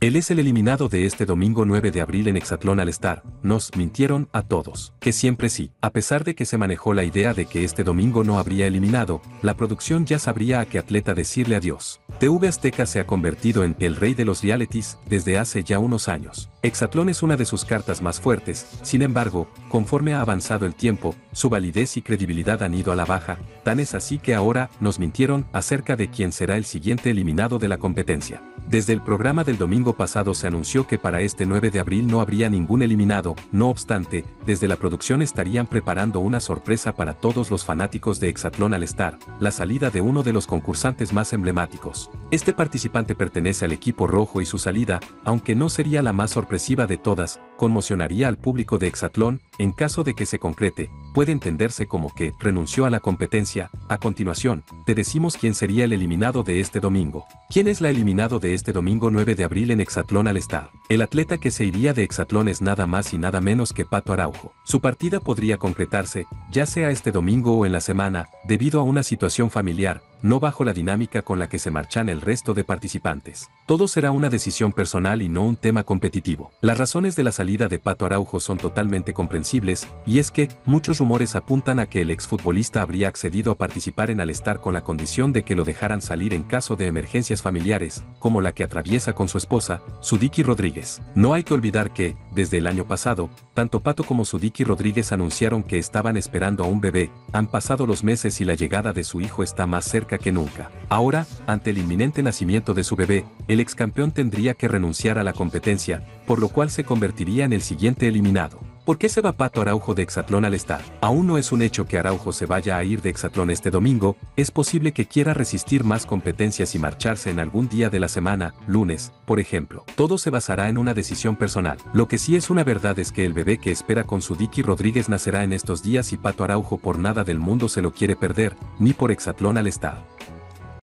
Él es el eliminado de este domingo 9 de abril en Exatlón All-Star. Nos mintieron a todos, que siempre sí. A pesar de que se manejó la idea de que este domingo no habría eliminado, la producción ya sabría a qué atleta decirle adiós. TV Azteca se ha convertido en el rey de los realities desde hace ya unos años. Exatlón es una de sus cartas más fuertes, sin embargo, conforme ha avanzado el tiempo, su validez y credibilidad han ido a la baja, tan es así que ahora nos mintieron acerca de quién será el siguiente eliminado de la competencia. Desde el programa del domingo pasado se anunció que para este 9 de abril no habría ningún eliminado, no obstante, desde la producción estarían preparando una sorpresa para todos los fanáticos de Exatlón All-Star, la salida de uno de los concursantes más emblemáticos. Este participante pertenece al equipo rojo y su salida, aunque no sería la más sorpresiva de todas, conmocionaría al público de Exatlón, en caso de que se concrete, puede entenderse como que renunció a la competencia. A continuación, te decimos quién sería el eliminado de este domingo. ¿Quién es la eliminado de este domingo 9 de abril en Exatlón All-Star? El atleta que se iría de Exatlón es nada más y nada menos que Pato Araujo. Su partida podría concretarse, ya sea este domingo o en la semana, debido a una situación familiar, no bajo la dinámica con la que se marchan el resto de participantes. Todo será una decisión personal y no un tema competitivo. Las razones de la salida de Pato Araujo son totalmente comprensibles, y es que, muchos rumores apuntan a que el exfutbolista habría accedido a participar en All-Star con la condición de que lo dejaran salir en caso de emergencias familiares, como la que atraviesa con su esposa, Zudikey Rodríguez. No hay que olvidar que, desde el año pasado, tanto Pato como Zudikey Rodríguez anunciaron que estaban esperando a un bebé, han pasado los meses y la llegada de su hijo está más cerca que nunca. Ahora, ante el inminente nacimiento de su bebé, el excampeón tendría que renunciar a la competencia, por lo cual se convertiría en el siguiente eliminado. ¿Por qué se va Pato Araujo de Exatlón All-Star? Aún no es un hecho que Araujo se vaya a ir de Exatlón este domingo, es posible que quiera resistir más competencias y marcharse en algún día de la semana, lunes, por ejemplo. Todo se basará en una decisión personal. Lo que sí es una verdad es que el bebé que espera con Zudikey Rodríguez nacerá en estos días y Pato Araujo por nada del mundo se lo quiere perder, ni por Exatlón All-Star.